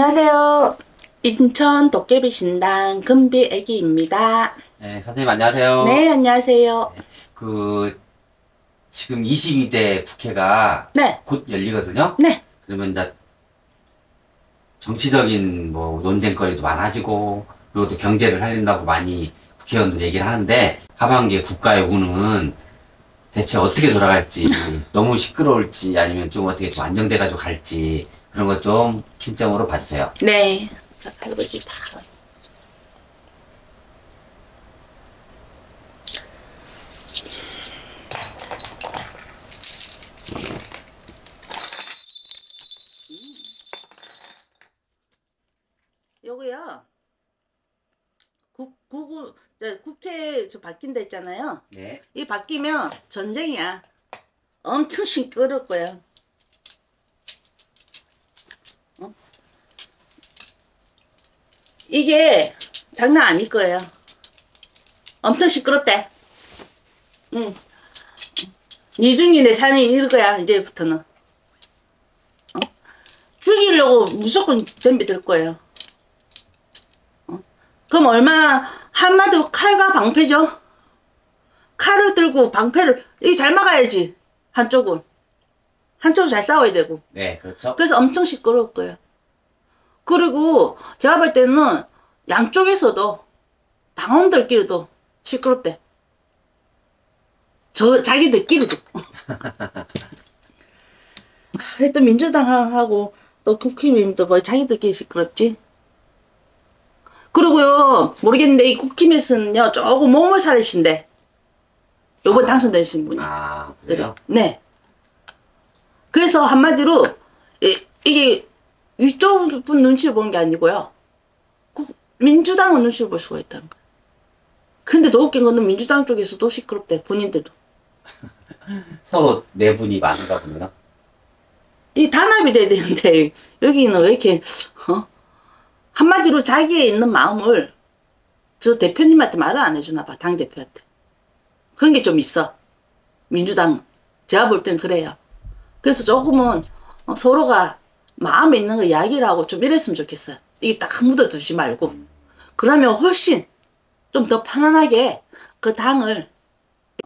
안녕하세요. 인천 도깨비신당 금비 애기입니다. 네, 선생님 안녕하세요. 네, 안녕하세요. 네, 지금 22대 국회가 네. 곧 열리거든요. 네. 그러면 이제 정치적인 뭐 논쟁거리도 많아지고, 그리고 또 경제를 살린다고 많이 국회의원들 얘기를 하는데, 하반기에 국가 요구는 대체 어떻게 돌아갈지, 너무 시끄러울지, 아니면 좀 어떻게 좀 안정돼가지고 갈지, 그런 것 좀 킹점으로 봐주세요. 네. 자, 할아버지 다. 요거요. 국회에서 바뀐다 했잖아요. 네. 이 바뀌면 전쟁이야. 엄청 시끄러울 거야. 이게 장난 아닐 거예요. 엄청 시끄럽대. 응. 니중이네 사는 이럴 거야, 이제부터는. 어? 죽이려고 무조건 덤비들 거예요. 어? 그럼 한마디로 칼과 방패죠. 칼을 들고 방패를, 이게 잘 막아야지. 한쪽은 잘 싸워야 되고. 네, 그렇죠. 그래서 엄청 시끄러울 거예요. 그리고 제가 볼 때는 양쪽에서도 당원들끼리도 시끄럽대. 자기들끼리도. 또 민주당하고 또 국힘도 뭐 자기들끼리 시끄럽지. 그리고요, 모르겠는데 이 국힘에서는요 조금 몸을 사리신데, 요번 당선되신 분이. 아, 그래요? 네. 그래서 한마디로 이게 위쪽 분 눈치를 보는 게 아니고요, 민주당은 눈치를 볼 수가 있다는 거예요. 근데 더 웃긴 거는 민주당 쪽에서도 시끄럽대, 본인들도. 서로 내분이 많은가 보네요. 이 단합이 돼야 되는데 여기는 왜 이렇게 한마디로 자기에 있는 마음을 저 대표님한테 말을 안 해주나 봐, 당대표한테. 그런 게 좀 있어, 민주당은. 제가 볼 땐 그래요. 그래서 조금은 서로가 마음에 있는 거 이야기를 하고 좀 이랬으면 좋겠어요. 이게 딱 묻어두지 말고. 그러면 훨씬 좀 더 편안하게 그 당을,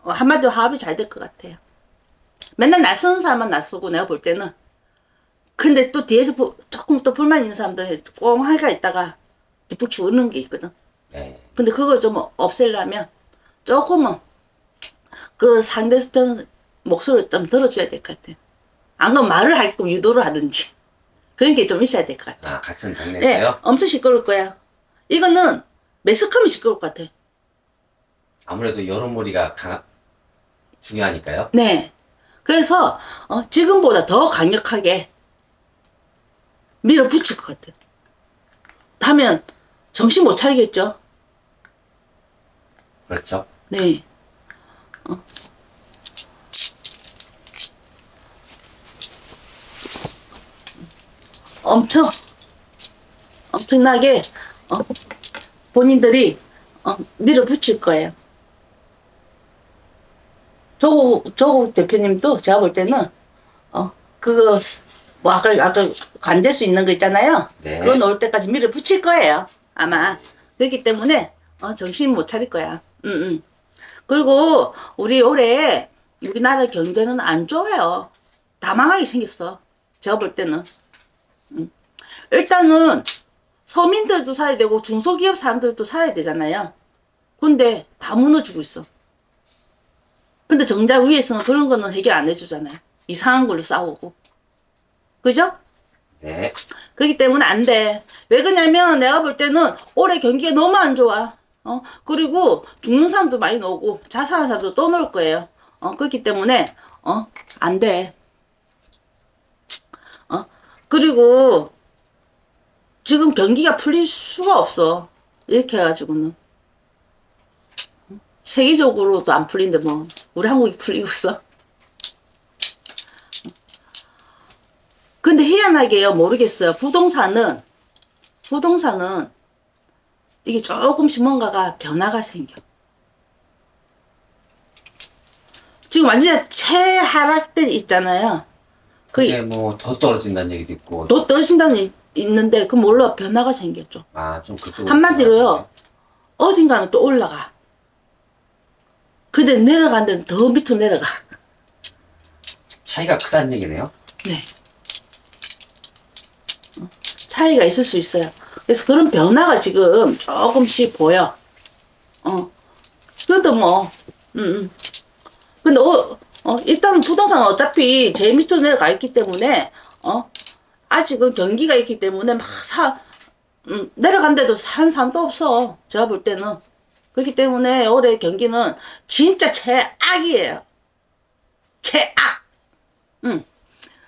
한마디로 화합이 잘 될 것 같아요. 맨날 나서는 사람만 나서고, 내가 볼 때는. 근데 또 뒤에서 조금 또 불만 있는 사람들 꽁 하가 있다가 뒷북치고 우는 게 있거든. 네. 근데 그걸 좀 없애려면 조금은 그 상대편 목소리를 좀 들어줘야 될 것 같아요. 안 그러면 말을 하게끔 유도를 하든지. 그런 게 좀 있어야 될 것 같아요. 아, 같은 장르에서요? 네, 엄청 시끄러울 거야. 이거는 매스컴이 시끄러울 것 같아. 아무래도 여론몰이가 중요하니까요? 네. 그래서 지금보다 더 강력하게 밀어붙일 것 같아. 하면 정신 못 차리겠죠? 그렇죠. 네. 엄청나게 본인들이 밀어붙일 거예요. 조국 대표님도 제가 볼 때는 그거 뭐 아까 관될 수 있는 거 있잖아요. 네. 그거 넣을 때까지 밀어붙일 거예요, 아마. 그렇기 때문에 정신 못 차릴 거야. 그리고 우리 올해 우리나라 경제는 안 좋아요. 다 망하게 생겼어, 제가 볼 때는. 일단은 서민들도 살아야 되고 중소기업 사람들도 살아야 되잖아요. 근데 다 무너지고 있어. 근데 정작 위에서는 그런 거는 해결 안 해주잖아요. 이상한 걸로 싸우고. 그죠? 네. 그렇기 때문에 안 돼. 왜 그러냐면 내가 볼 때는 올해 경기가 너무 안 좋아. 그리고 죽는 사람도 많이 나오고 자살한 사람도 또 나올 거예요. 그렇기 때문에 안 돼. 그리고 지금 경기가 풀릴 수가 없어, 이렇게 해가지고는. 세계적으로도 안 풀린데 뭐 우리 한국이 풀리고 있어. 근데 희한하게요, 모르겠어요. 부동산은 이게 조금씩 뭔가가 변화가 생겨. 지금 완전히 최하락대 있잖아요. 그게 뭐 더 떨어진다는 얘기도 있고, 더 떨어진다는 있는데 그 뭘로 변화가 생겼죠. 아, 좀 그쪽 한마디로요. 어딘가는 또 올라가. 근데 내려간 데는 더 밑으로 내려가. 차이가 크다는 얘기네요? 네. 차이가 있을 수 있어요. 그래서 그런 변화가 지금 조금씩 보여. 그래도 뭐, 근데 일단 부동산은 어차피 제일 밑으로 내려가 있기 때문에, 아직은 경기가 있기 때문에 막 내려간데도 산 사람도 없어. 제가 볼 때는. 그렇기 때문에 올해 경기는 진짜 최악이에요. 최악.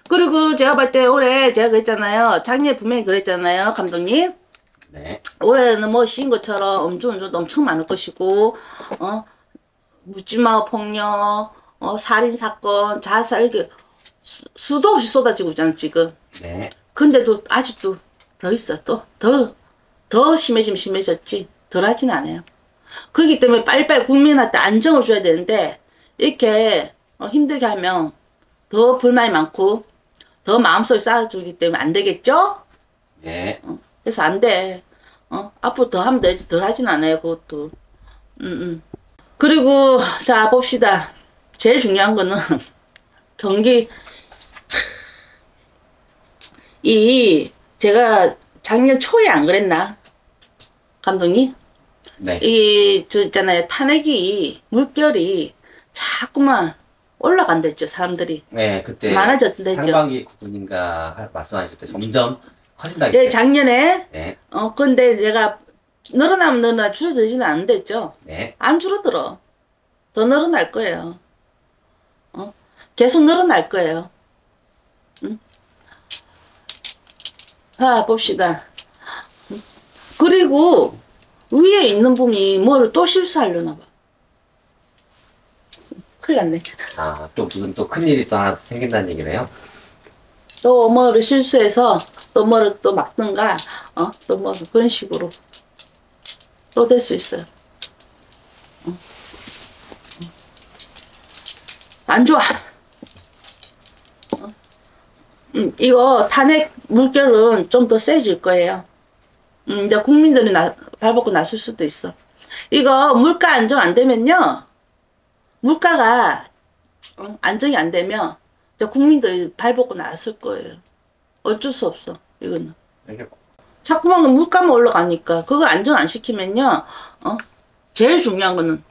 그리고 제가 볼 때 올해 제가 그랬잖아요. 작년에 분명히 그랬잖아요, 감독님. 네. 올해는 뭐 시인 것처럼 음주운전도 엄청 많을 것이고, 묻지마 폭력, 살인사건, 자살, 이렇게 수도 없이 쏟아지고 있잖아요, 지금. 네. 근데도 아직도 더 있어, 또. 더 심해지면 심해졌지. 덜 하진 않아요. 그렇기 때문에 빨리빨리 국민한테 안정을 줘야 되는데, 이렇게 힘들게 하면 더 불만이 많고, 더 마음속에 쌓아주기 때문에 안 되겠죠? 네. 그래서 안 돼. 앞으로 더 하면 되지. 덜 하진 않아요, 그것도. 그리고, 자, 봅시다. 제일 중요한 거는, 경기, 제가 작년 초에 안 그랬나? 감독님? 네. 저 있잖아요. 탄핵이, 물결이 자꾸만 올라간다 했죠, 사람들이. 네, 그때. 많아졌다 했죠. 상반기 9분인가 말씀하실 때 점점 커진다 했죠. 네, 작년에. 네. 근데 내가 늘어나면 늘어나, 줄어들지는 않는댔죠. 네. 안 줄어들어. 더 늘어날 거예요. 계속 늘어날 거예요. 응? 자, 봅시다. 그리고, 위에 있는 분이 뭐를 또 실수하려나 봐. 큰일 났네. 아, 또 무슨 또 큰일이 또 하나 생긴다는 얘기네요? 또 뭐를 실수해서 또 뭐를 또 막든가, 또 뭐 그런 식으로 또 될 수 있어요. 안 좋아. 이거 탄핵 물결은 좀 더 세질 거예요. 이제 국민들이 발벗고 나설 수도 있어. 이거 물가 안정 안 되면요, 물가가 안정이 안 되면 이제 국민들이 발벗고 나설 거예요. 어쩔 수 없어, 이거는. 자꾸만 물가만 올라가니까 그거 안정 안 시키면요, 제일 중요한 거는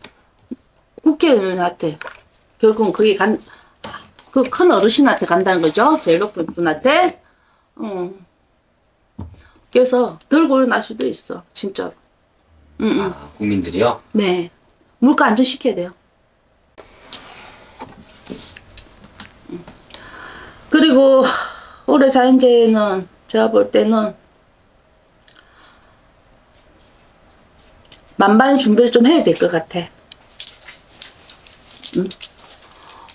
국회의원한테, 결국은 그게 그 큰 어르신한테 간다는 거죠. 제일 높은 분한테. 그래서 별걸 날 수도 있어, 진짜로. 아, 국민들이요? 네. 물가 안정시켜야 돼요. 그리고 올해 자연재해는 제가 볼 때는 만반의 준비를 좀 해야 될 것 같아.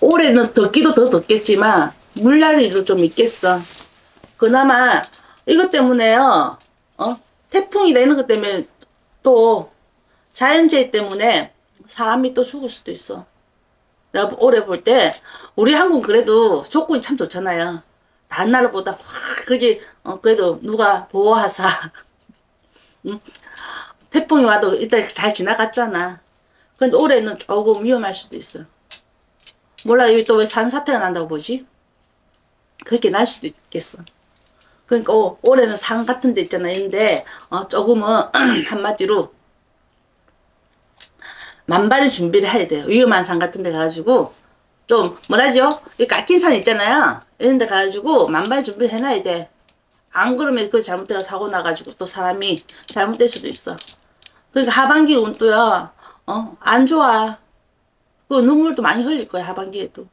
올해는 덥기도 더 덥겠지만 물난리도 좀 있겠어. 그나마 이것 때문에요, 태풍이나 이런 것 때문에, 또 자연재해 때문에 사람이 또 죽을 수도 있어. 내가 올해 볼 때 우리 한국은 그래도 조건이 참 좋잖아요. 다른 나라보다 확 그게, 그래도 누가 보호하사 태풍이 와도 일단 잘 지나갔잖아. 근데 올해는 조금 위험할 수도 있어. 몰라, 여기 또 왜 산사태가 난다고 보지? 그렇게 날 수도 있겠어. 그러니까 올해는 산 같은 데 있잖아, 있는데 조금은 한마디로 만반의 준비를 해야 돼요. 위험한 산 같은 데 가가지고 좀 뭐라지요? 이 깎인 산 있잖아요. 이런 데 가가지고 만반의 준비를 해놔야 돼. 안 그러면 그 잘못돼서 사고 나가지고 또 사람이 잘못될 수도 있어. 그러니까 하반기 운도요, 안 좋아. 그 눈물도 많이 흘릴 거야, 하반기에도.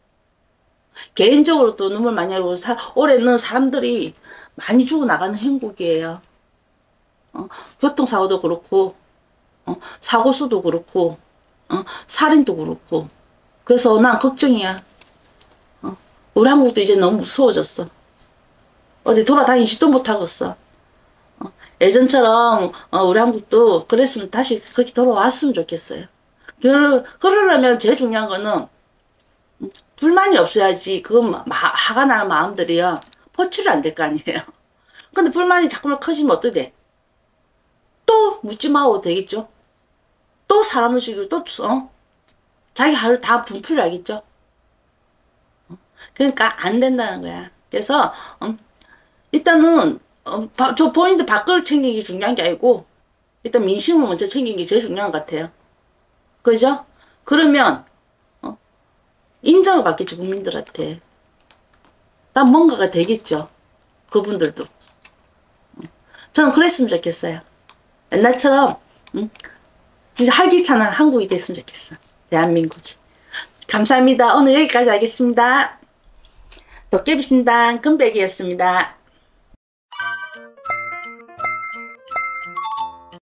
개인적으로 또 눈물 많이 흘리고, 올해는 사람들이 많이 죽어나가는 형국이에요. 교통사고도 그렇고, 사고수도 그렇고, 살인도 그렇고. 그래서 난 걱정이야. 우리 한국도 이제 너무 무서워졌어. 어디 돌아다니지도 못하겠어. 예전처럼 우리 한국도 그랬으면 다시 그렇게 돌아왔으면 좋겠어요. 그러려면 제일 중요한 거는 불만이 없어야지. 그건 화가 나는 마음들이요, 포출이 안 될 거 아니에요. 근데 불만이 자꾸만 커지면 어떻게 돼? 또 묻지마오 되겠죠? 또 사람을 죽이고 또 자기 하루 다 분풀이 하겠죠? 그러니까 안 된다는 거야. 그래서 일단은 저 본인들 밥그릇 챙기는 게 중요한 게 아니고 일단 민심을 먼저 챙기는 게 제일 중요한 것 같아요. 그죠? 그러면 인정을 받겠죠, 국민들한테. 난 뭔가가 되겠죠, 그분들도. 저는 그랬으면 좋겠어요. 옛날처럼 진짜 활기찬한 한국이 됐으면 좋겠어, 대한민국이. 감사합니다. 오늘 여기까지 하겠습니다. 도깨비신당 금백이었습니다.